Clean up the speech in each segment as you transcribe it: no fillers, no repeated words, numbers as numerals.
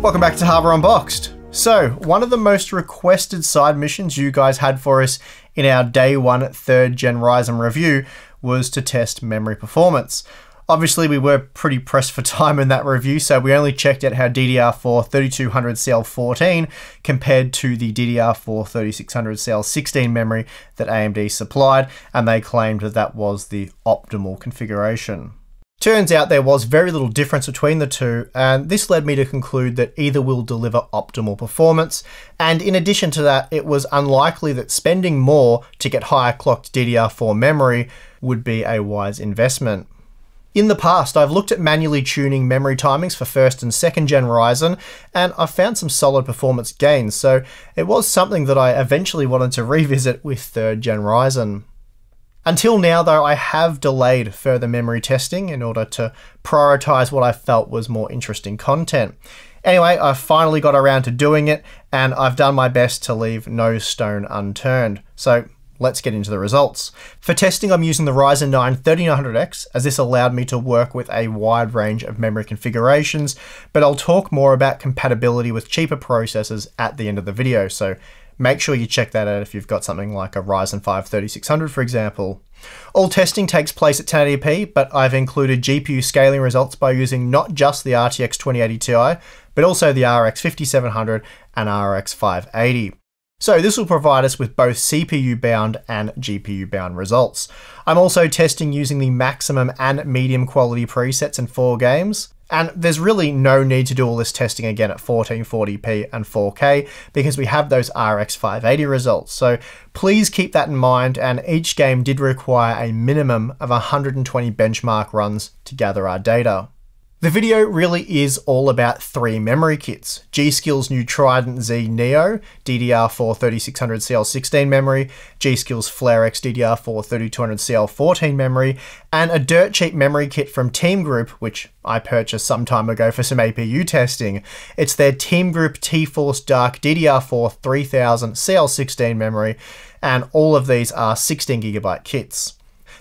Welcome back to Hardware Unboxed. So, one of the most requested side missions you guys had for us in our day one third gen Ryzen review was to test memory performance. Obviously, we were pretty pressed for time in that review, so we only checked out how DDR4 3200 CL14 compared to the DDR4 3600 CL16 memory that AMD supplied, and they claimed that that was the optimal configuration. Turns out there was very little difference between the two, and this led me to conclude that either will deliver optimal performance. And in addition to that, it was unlikely that spending more to get higher clocked DDR4 memory would be a wise investment. In the past, I've looked at manually tuning memory timings for first and second gen Ryzen, and I've found some solid performance gains, so it was something that I eventually wanted to revisit with third gen Ryzen. Until now though, I have delayed further memory testing in order to prioritize what I felt was more interesting content. Anyway, I finally got around to doing it, and I've done my best to leave no stone unturned. So let's get into the results. For testing, I'm using the Ryzen 9 3900X, as this allowed me to work with a wide range of memory configurations, but I'll talk more about compatibility with cheaper processors at the end of the video, so make sure you check that out if you've got something like a Ryzen 5 3600, for example. All testing takes place at 1080p, but I've included GPU scaling results by using not just the RTX 2080 Ti, but also the RX 5700 and RX 580. So this will provide us with both CPU-bound and GPU-bound results. I'm also testing using the maximum and medium quality presets in 4 games. And there's really no need to do all this testing again at 1440p and 4K because we have those RX 580 results. So please keep that in mind, and each game did require a minimum of 120 benchmark runs to gather our data. The video really is all about 3 memory kits: G.Skill's new Trident Z Neo DDR4 3600 CL16 memory, G.Skill's Flare X DDR4 3200 CL14 memory, and a dirt cheap memory kit from Team Group, which I purchased some time ago for some APU testing. It's their Team Group T-Force Dark DDR4 3000 CL16 memory, and all of these are 16GB kits.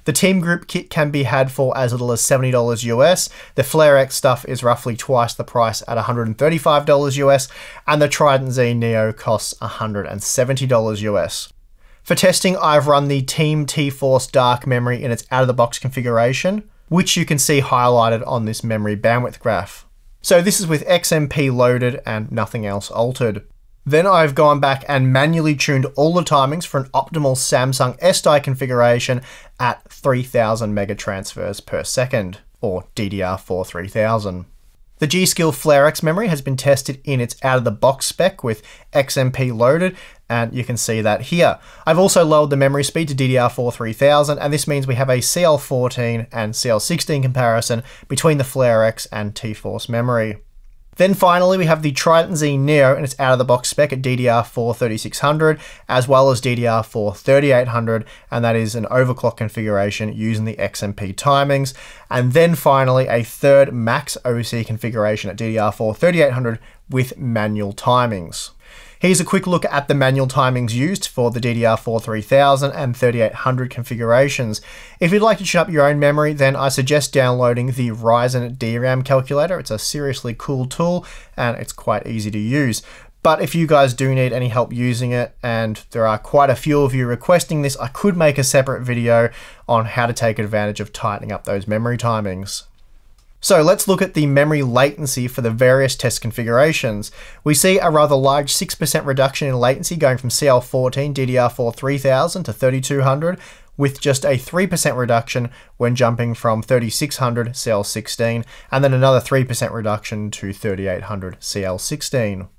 The Team Group kit can be had for as little as $70 US, the Flare X stuff is roughly twice the price at $135 US, and the Trident Z Neo costs $170 US. For testing, I've run the Team T-Force Dark memory in its out-of-the-box configuration, which you can see highlighted on this memory bandwidth graph. So this is with XMP loaded and nothing else altered. Then I've gone back and manually tuned all the timings for an optimal Samsung S-Die configuration at 3000 megatransfers per second, or DDR4 3000. The G.Skill Flare X memory has been tested in its out-of-the-box spec with XMP loaded, and you can see that here. I've also lowered the memory speed to DDR4 3000, and this means we have a CL14 and CL16 comparison between the Flare X and T-Force memory. Then finally, we have the Trident Z Neo and its out-of-the-box spec at DDR4 3600, as well as DDR4 3800, and that is an overclock configuration using the XMP timings. And then finally, a third max OC configuration at DDR4 3800 with manual timings. Here's a quick look at the manual timings used for the DDR4 3000 and 3800 configurations. If you'd like to tune up your own memory, then I suggest downloading the Ryzen DRAM calculator. It's a seriously cool tool and it's quite easy to use. But if you guys do need any help using it, and there are quite a few of you requesting this, I could make a separate video on how to take advantage of tightening up those memory timings. So let's look at the memory latency for the various test configurations. We see a rather large 6% reduction in latency going from CL14 DDR4 3000 to 3200, with just a 3% reduction when jumping from 3600 CL16, and then another 3% reduction to 3800 CL16.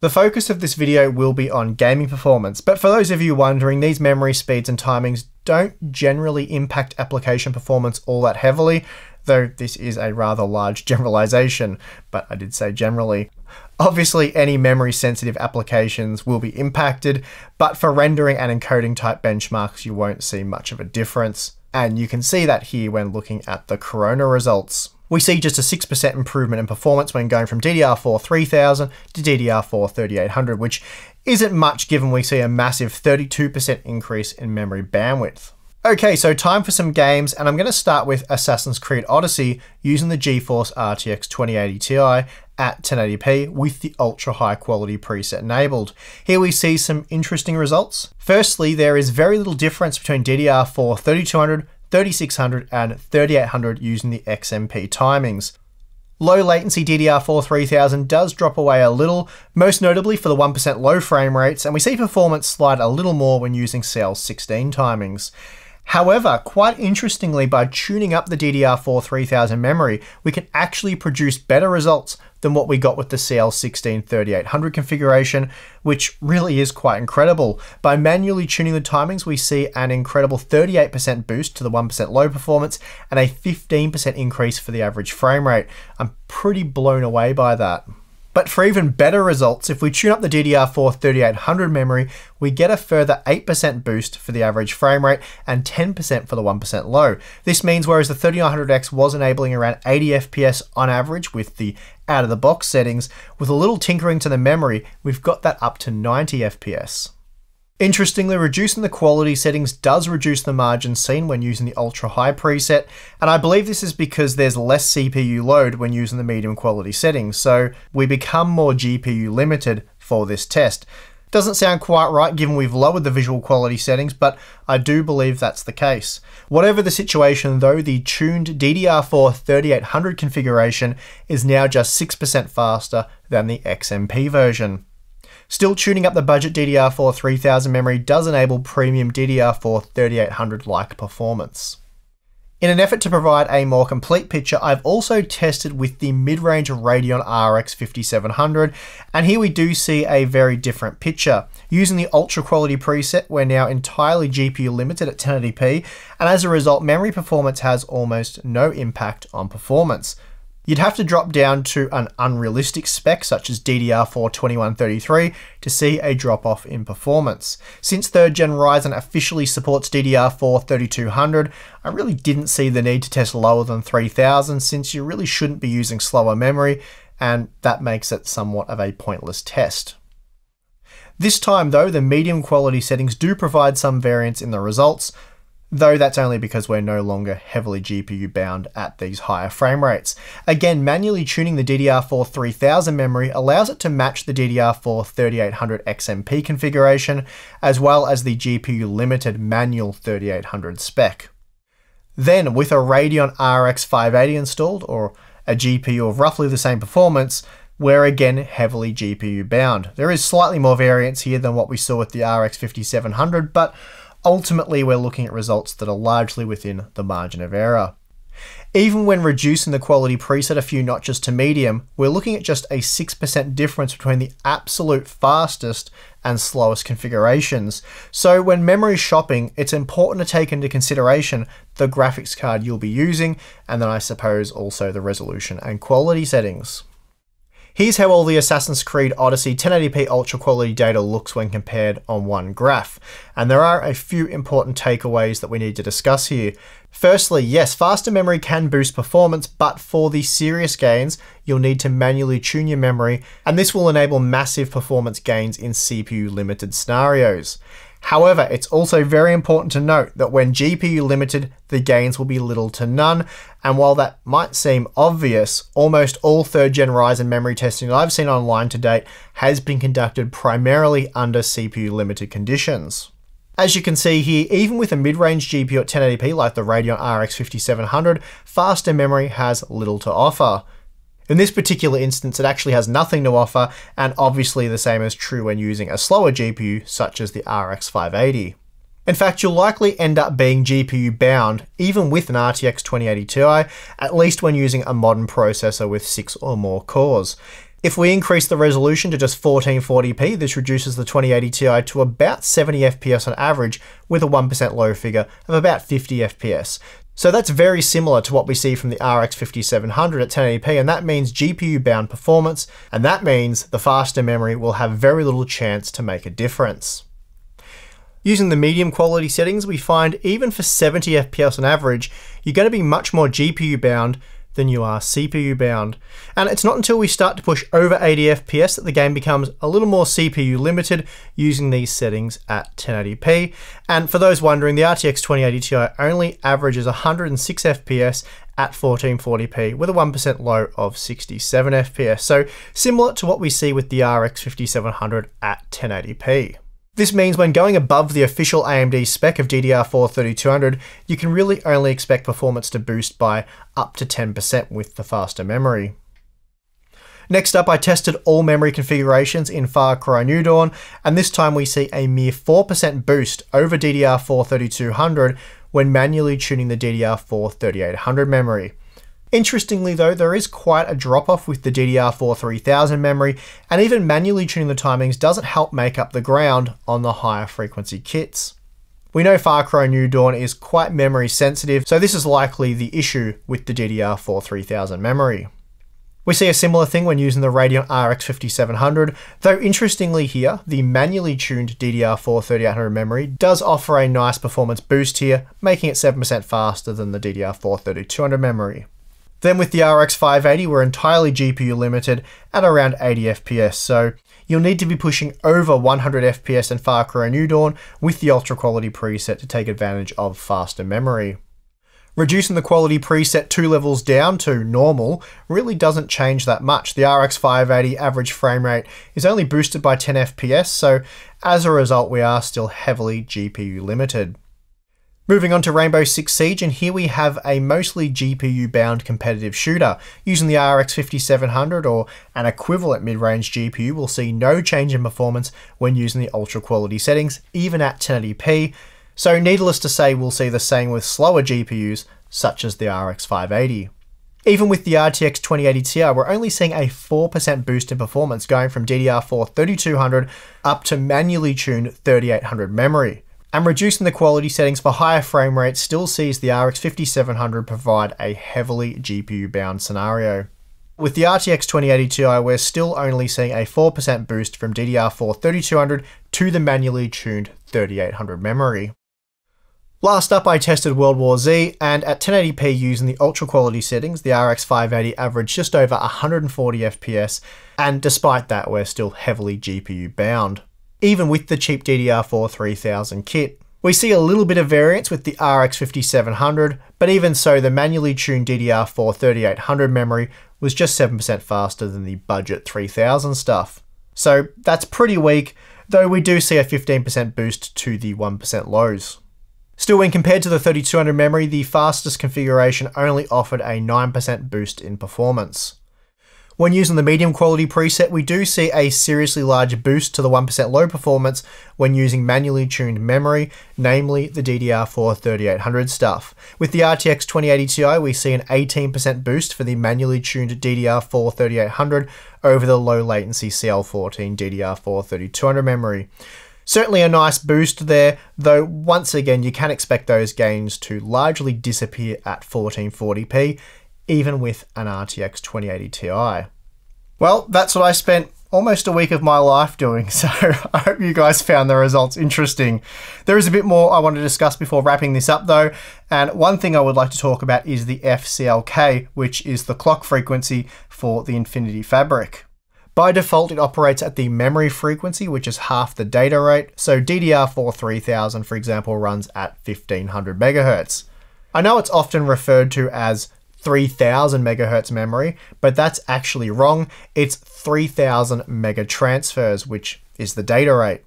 The focus of this video will be on gaming performance, but for those of you wondering, these memory speeds and timings don't generally impact application performance all that heavily, though this is a rather large generalization, but I did say generally. Obviously, any memory-sensitive applications will be impacted, but for rendering and encoding type benchmarks, you won't see much of a difference. And you can see that here when looking at the Corona results. We see just a 6% improvement in performance when going from DDR4 3000 to DDR4 3800, which isn't much given we see a massive 32% increase in memory bandwidth. Okay, so time for some games, and I'm going to start with Assassin's Creed Odyssey using the GeForce RTX 2080 Ti at 1080p with the ultra high quality preset enabled. Here we see some interesting results. Firstly, there is very little difference between DDR4 3200, 3600 and 3800 using the XMP timings. Low latency DDR4 3000 does drop away a little, most notably for the 1% low frame rates, and we see performance slide a little more when using CL16 timings. However, quite interestingly, by tuning up the DDR4 3000 memory, we can actually produce better results than what we got with the CL16 3800 configuration, which really is quite incredible. By manually tuning the timings, we see an incredible 38% boost to the 1% low performance and a 15% increase for the average frame rate. I'm pretty blown away by that. But for even better results, if we tune up the DDR4 3800 memory, we get a further 8% boost for the average frame rate and 10% for the 1% low. This means whereas the 3900X was enabling around 80 FPS on average with the out-of-the-box settings, with a little tinkering to the memory, we've got that up to 90 FPS. Interestingly, reducing the quality settings does reduce the margin seen when using the ultra high preset, and I believe this is because there's less CPU load when using the medium quality settings, so we become more GPU limited for this test. Doesn't sound quite right given we've lowered the visual quality settings, but I do believe that's the case. Whatever the situation though, the tuned DDR4 3800 configuration is now just 6% faster than the XMP version. Still, tuning up the budget DDR4 3000 memory does enable premium DDR4 3800-like performance. In an effort to provide a more complete picture, I've also tested with the mid-range Radeon RX 5700, and here we do see a very different picture. Using the ultra quality preset, we're now entirely GPU limited at 1080p, and as a result, memory performance has almost no impact on performance. You'd have to drop down to an unrealistic spec such as DDR4 2133 to see a drop-off in performance. Since 3rd gen Ryzen officially supports DDR4 3200, I really didn't see the need to test lower than 3000 since you really shouldn't be using slower memory, and that makes it somewhat of a pointless test. This time though, the medium quality settings do provide some variance in the results, though that's only because we're no longer heavily GPU bound at these higher frame rates. Again, manually tuning the DDR4 3000 memory allows it to match the DDR4 3800 XMP configuration, as well as the GPU limited manual 3800 spec. Then with a Radeon RX 580 installed, or a GPU of roughly the same performance, we're again heavily GPU bound. There is slightly more variance here than what we saw with the RX 5700, but ultimately, we're looking at results that are largely within the margin of error. Even when reducing the quality preset a few notches to medium, we're looking at just a 6% difference between the absolute fastest and slowest configurations. So when memory shopping, it's important to take into consideration the graphics card you'll be using, and then I suppose also the resolution and quality settings. Here's how all the Assassin's Creed Odyssey 1080p ultra quality data looks when compared on one graph. And there are a few important takeaways that we need to discuss here. Firstly, yes, faster memory can boost performance, but for the serious gains, you'll need to manually tune your memory, and this will enable massive performance gains in CPU limited scenarios. However, it's also very important to note that when GPU limited, the gains will be little to none. And while that might seem obvious, almost all 3rd gen Ryzen memory testing I've seen online to date has been conducted primarily under CPU limited conditions. As you can see here, even with a mid-range GPU at 1080p like the Radeon RX 5700, faster memory has little to offer. In this particular instance, it actually has nothing to offer, and obviously the same is true when using a slower GPU such as the RX 580. In fact, you'll likely end up being GPU bound even with an RTX 2080 Ti, at least when using a modern processor with 6 or more cores. If we increase the resolution to just 1440p, this reduces the 2080 Ti to about 70 FPS on average with a 1% low figure of about 50 FPS. So that's very similar to what we see from the RX 5700 at 1080p, and that means GPU bound performance, and that means the faster memory will have very little chance to make a difference. Using the medium quality settings, we find even for 70 FPS on average, you're going to be much more GPU bound than you are CPU bound. And it's not until we start to push over 80 FPS that the game becomes a little more CPU limited using these settings at 1080p. And for those wondering, the RTX 2080 Ti only averages 106 FPS at 1440p with a 1% low of 67 FPS. So similar to what we see with the RX 5700 at 1080p. This means when going above the official AMD spec of DDR4 3200, you can really only expect performance to boost by up to 10% with the faster memory. Next up, I tested all memory configurations in Far Cry New Dawn, and this time we see a mere 4% boost over DDR4 3200 when manually tuning the DDR4 3800 memory. Interestingly though, there is quite a drop-off with the DDR4 3000 memory, and even manually tuning the timings doesn't help make up the ground on the higher frequency kits. We know Far Cry New Dawn is quite memory sensitive, so this is likely the issue with the DDR4 3000 memory. We see a similar thing when using the Radeon RX 5700, though interestingly here, the manually tuned DDR4 3800 memory does offer a nice performance boost here, making it 7% faster than the DDR4 3200 memory. Then with the RX 580, we're entirely GPU limited at around 80 FPS, so you'll need to be pushing over 100 FPS in Far Cry New Dawn with the ultra quality preset to take advantage of faster memory. Reducing the quality preset 2 levels down to normal really doesn't change that much. The RX 580 average frame rate is only boosted by 10 FPS, so as a result, we are still heavily GPU limited. Moving on to Rainbow Six Siege, and here we have a mostly GPU-bound competitive shooter. Using the RX 5700 or an equivalent mid-range GPU, we'll see no change in performance when using the ultra quality settings, even at 1080p. So needless to say, we'll see the same with slower GPUs, such as the RX 580. Even with the RTX 2080 Ti, we're only seeing a 4% boost in performance going from DDR4 3200 up to manually tuned 3800 memory. And reducing the quality settings for higher frame rates still sees the RX 5700 provide a heavily GPU-bound scenario. With the RTX 2080 Ti, we're still only seeing a 4% boost from DDR4 3200 to the manually tuned 3800 memory. Last up, I tested World War Z, and at 1080p using the ultra quality settings, the RX 580 averaged just over 140 FPS, and despite that, we're still heavily GPU-bound. Even with the cheap DDR4 3000 kit. We see a little bit of variance with the RX 5700, but even so, the manually tuned DDR4 3800 memory was just 7% faster than the budget 3000 stuff. So that's pretty weak, though we do see a 15% boost to the 1% lows. Still, when compared to the 3200 memory, the fastest configuration only offered a 9% boost in performance. When using the medium quality preset, we do see a seriously large boost to the 1% low performance when using manually tuned memory, namely the DDR4 3800 stuff. With the RTX 2080 Ti, we see an 18% boost for the manually tuned DDR4 3800 over the low latency CL14 DDR4 3200 memory. Certainly a nice boost there, though once again, you can expect those gains to largely disappear at 1440p, even with an RTX 2080 Ti. Well, that's what I spent almost a week of my life doing, so I hope you guys found the results interesting. There is a bit more I want to discuss before wrapping this up though, and one thing I would like to talk about is the FCLK, which is the clock frequency for the Infinity Fabric. By default, it operates at the memory frequency, which is half the data rate, so DDR4 3000, for example, runs at 1500 megahertz. I know it's often referred to as 3000 megahertz memory, but that's actually wrong. It's 3000 mega transfers, which is the data rate.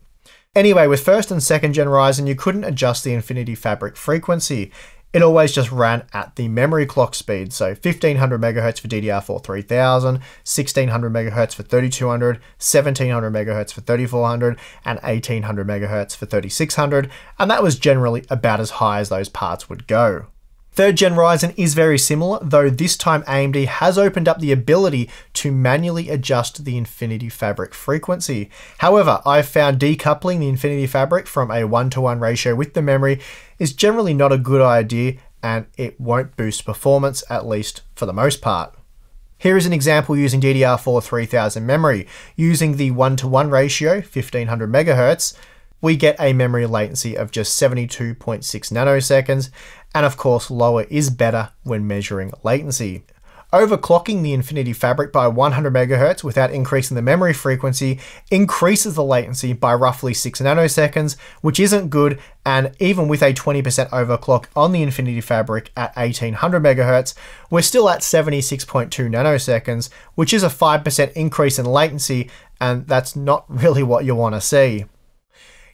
Anyway, with first and second gen Ryzen, you couldn't adjust the Infinity Fabric frequency. It always just ran at the memory clock speed. So 1500 megahertz for DDR4 3000, 1600 megahertz for 3200, 1700 megahertz for 3400, and 1800 megahertz for 3600. And that was generally about as high as those parts would go. Third gen Ryzen is very similar, though this time AMD has opened up the ability to manually adjust the Infinity Fabric frequency. However, I've found decoupling the Infinity Fabric from a 1-to-1 ratio with the memory is generally not a good idea, and it won't boost performance, at least for the most part. Here is an example using DDR4 3000 memory. Using the 1-to-1 ratio, 1500 megahertz, we get a memory latency of just 72.6 nanoseconds, and of course lower is better when measuring latency. Overclocking the Infinity Fabric by 100 MHz without increasing the memory frequency increases the latency by roughly 6 nanoseconds, which isn't good, and even with a 20% overclock on the Infinity Fabric at 1800 MHz, we're still at 76.2 nanoseconds, which is a 5% increase in latency, and that's not really what you want to see.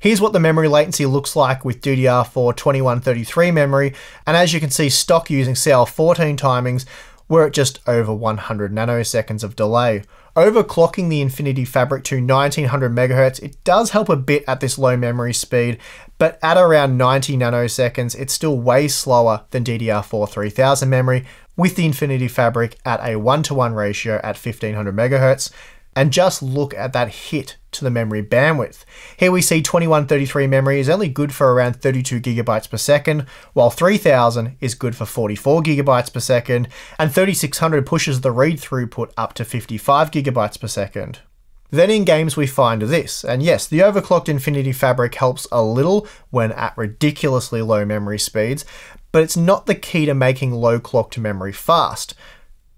Here's what the memory latency looks like with DDR4 2133 memory, and as you can see, stock using CL14 timings, we're at just over 100 nanoseconds of delay. Overclocking the Infinity Fabric to 1900 megahertz, it does help a bit at this low memory speed, but at around 90 nanoseconds, it's still way slower than DDR4 3000 memory, with the Infinity Fabric at a 1-to-1 ratio at 1500 megahertz. And just look at that hit to the memory bandwidth. Here we see 2133 memory is only good for around 32 gigabytes per second, while 3000 is good for 44 gigabytes per second, and 3600 pushes the read throughput up to 55 gigabytes per second. Then in games we find this, and yes, the overclocked Infinity Fabric helps a little when at ridiculously low memory speeds, but it's not the key to making low clocked memory fast.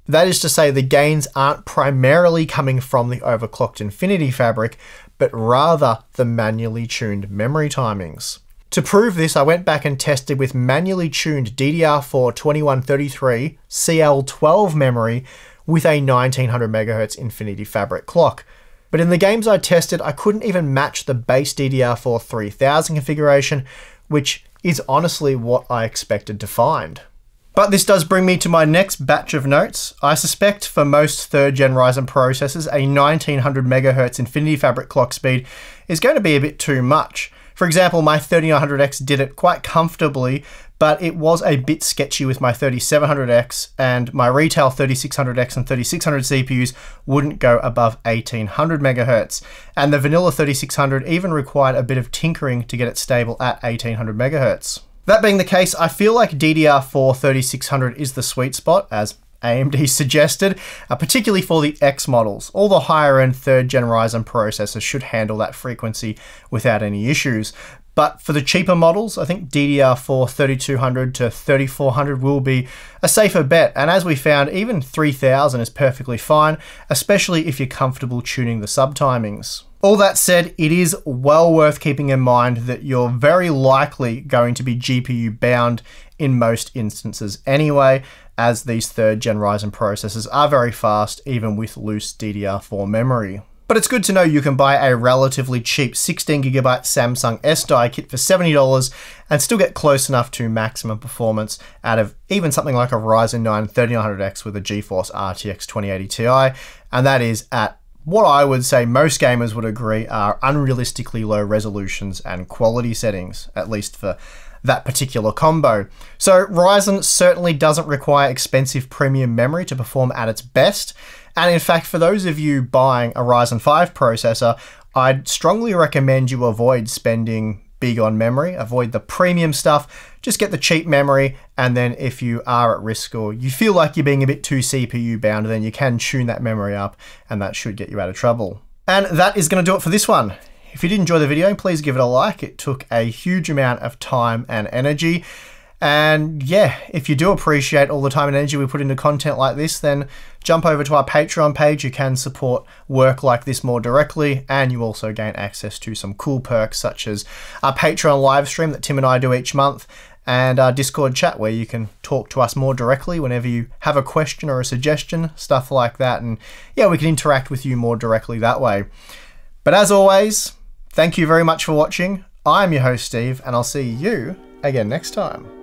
That is to say, the gains aren't primarily coming from the overclocked Infinity Fabric, but rather the manually tuned memory timings. To prove this, I went back and tested with manually tuned DDR4 2133 CL12 memory with a 1900 MHz Infinity Fabric clock. But in the games I tested, I couldn't even match the base DDR4 3000 configuration, which is honestly what I expected to find. But this does bring me to my next batch of notes. I suspect for most 3rd-gen Ryzen processors, a 1900 MHz Infinity Fabric clock speed is going to be a bit too much. For example, my 3900X did it quite comfortably, but it was a bit sketchy with my 3700X, and my retail 3600X and 3600 CPUs wouldn't go above 1800 MHz. And the vanilla 3600 even required a bit of tinkering to get it stable at 1800 MHz. That being the case, I feel like DDR4 3600 is the sweet spot, as AMD suggested, particularly for the X models. All the higher-end 3rd-gen Ryzen processors should handle that frequency without any issues. But for the cheaper models, I think DDR4 3200 to 3400 will be a safer bet. And as we found, even 3000 is perfectly fine, especially if you're comfortable tuning the subtimings. All that said, it is well worth keeping in mind that you're very likely going to be GPU bound in most instances anyway, as these 3rd-gen Ryzen processors are very fast, even with loose DDR4 memory. But it's good to know you can buy a relatively cheap 16GB Samsung S-Die kit for $70 and still get close enough to maximum performance out of even something like a Ryzen 9 3900X with a GeForce RTX 2080 Ti, and that is at what I would say most gamers would agree are unrealistically low resolutions and quality settings, at least for that particular combo. So Ryzen certainly doesn't require expensive premium memory to perform at its best. And in fact, for those of you buying a Ryzen 5 processor, I'd strongly recommend you avoid spending big on memory, avoid the premium stuff, just get the cheap memory. And then if you are at risk or you feel like you're being a bit too CPU bound, then you can tune that memory up and that should get you out of trouble. And that is going to do it for this one. If you did enjoy the video, please give it a like. It took a huge amount of time and energy. And yeah, if you do appreciate all the time and energy we put into content like this, then jump over to our Patreon page. You can support work like this more directly, and you also gain access to some cool perks such as our Patreon live stream that Tim and I do each month, and our Discord chat where you can talk to us more directly whenever you have a question or a suggestion, stuff like that. And yeah, we can interact with you more directly that way. But as always, thank you very much for watching. I'm your host, Steve, and I'll see you again next time.